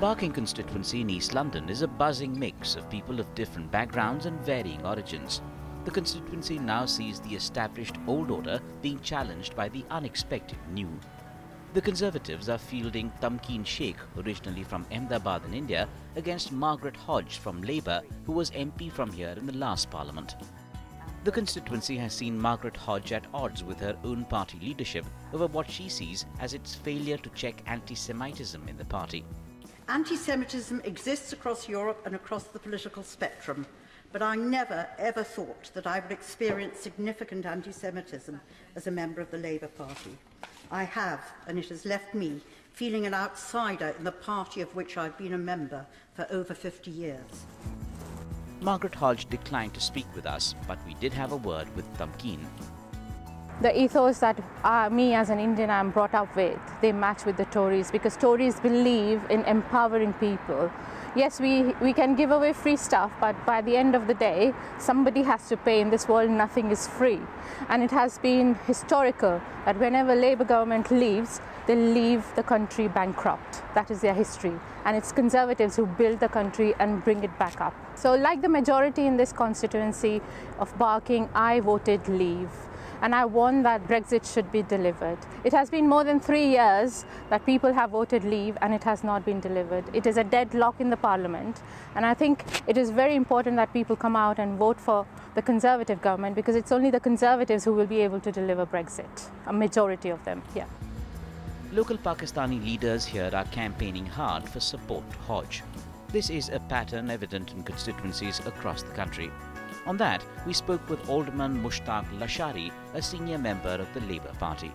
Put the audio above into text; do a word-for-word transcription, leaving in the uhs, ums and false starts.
Barking constituency in East London is a buzzing mix of people of different backgrounds and varying origins. The constituency now sees the established old order being challenged by the unexpected new. The Conservatives are fielding Tamkeen Sheikh, originally from Ahmedabad in India, against Margaret Hodge from Labour, who was M P from here in the last parliament. The constituency has seen Margaret Hodge at odds with her own party leadership over what she sees as its failure to check anti-Semitism in the party. Anti-Semitism exists across Europe and across the political spectrum, but I never ever thought that I would experience significant anti-Semitism as a member of the Labour Party. I have, and it has left me feeling an outsider in the party of which I've been a member for over fifty years. Margaret Hodge declined to speak with us, but we did have a word with Tamkeen. The ethos that uh, me as an Indian I'm brought up with, they match with the Tories, because Tories believe in empowering people. Yes, we, we can give away free stuff, but by the end of the day, somebody has to pay. In this world, nothing is free. And it has been historical that whenever Labour government leaves, they leave the country bankrupt. That is their history. And it's Conservatives who build the country and bring it back up. So like the majority in this constituency of Barking, I voted leave. And I warned that Brexit should be delivered. It has been more than three years that people have voted leave and it has not been delivered. It is a deadlock in the parliament. And I think it is very important that people come out and vote for the Conservative government, because it's only the Conservatives who will be able to deliver Brexit, a majority of them, yeah. Local Pakistani leaders here are campaigning hard for support to Hodge. This is a pattern evident in constituencies across the country. On that, we spoke with Alderman Mushtaq Lashari, a senior member of the Labour Party.